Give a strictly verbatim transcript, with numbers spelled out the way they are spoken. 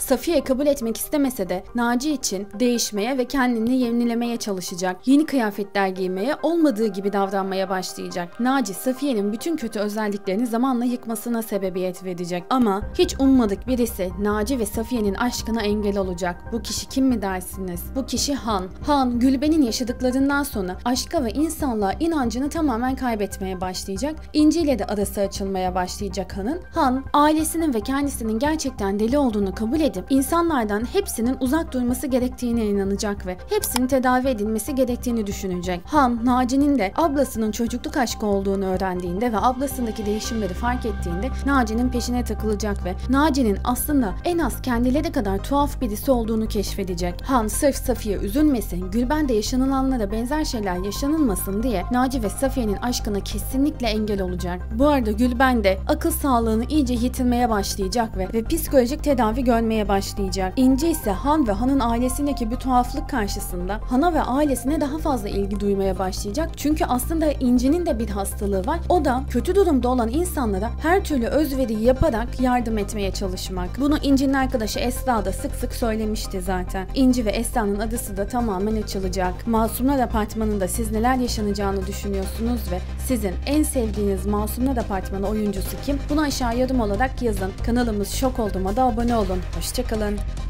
Safiye kabul etmek istemese de Naci için değişmeye ve kendini yenilemeye çalışacak. Yeni kıyafetler giymeye, olmadığı gibi davranmaya başlayacak. Naci, Safiye'nin bütün kötü özelliklerini zamanla yıkmasına sebebiyet verecek. Ama hiç ummadık birisi Naci ve Safiye'nin aşkına engel olacak. Bu kişi kim mi dersiniz? Bu kişi Han. Han, Gülben'in yaşadıklarından sonra aşka ve insanlığa inancını tamamen kaybetmeye başlayacak. İnci ile de arası açılmaya başlayacak Han'ın. Han, ailesinin ve kendisinin gerçekten deli olduğunu kabul edip insanlardan hepsinin uzak durması gerektiğine inanacak ve hepsinin tedavi edilmesi gerektiğini düşünecek. Han, Naci'nin de ablasının çocukluk aşkı olduğunu öğrendiğinde ve ablasındaki değişimleri fark ettiğinde Naci'nin peşine takılacak ve Naci'nin aslında en az kendileri kadar tuhaf birisi olduğunu keşfedecek. Han, sırf Safiye üzülmesin, Gülben de yaşanılanlara benzer şeyler yaşanılmasın diye Naci ve Safiye'nin aşkına kesinlikle engel olacak. Bu arada Gülben de akıl sağlığını iyice yitirmeye başlayacak ve, ve psikolojik tedavi görmeye başlayacak. İnci ise Han ve Han'ın ailesindeki bir tuhaflık karşısında Han'a ve ailesine daha fazla ilgi duymaya başlayacak. Çünkü aslında İnci'nin de bir hastalığı var. O da kötü durumda olan insanlara her türlü özveriyi yaparak yardım etmeye çalışmak. Bunu İnci'nin arkadaşı Esra da sık sık söylemişti zaten. İnci ve Esra'nın adısı da tamamen açılacak. Masumlar Apartmanı'nda siz neler yaşanacağını düşünüyorsunuz ve sizin en sevdiğiniz Masumlar Apartmanı oyuncusu kim? Bunu aşağı yorum olarak yazın. Kanalımız Şok Oldum'a da abone olun. Hoşçakalın.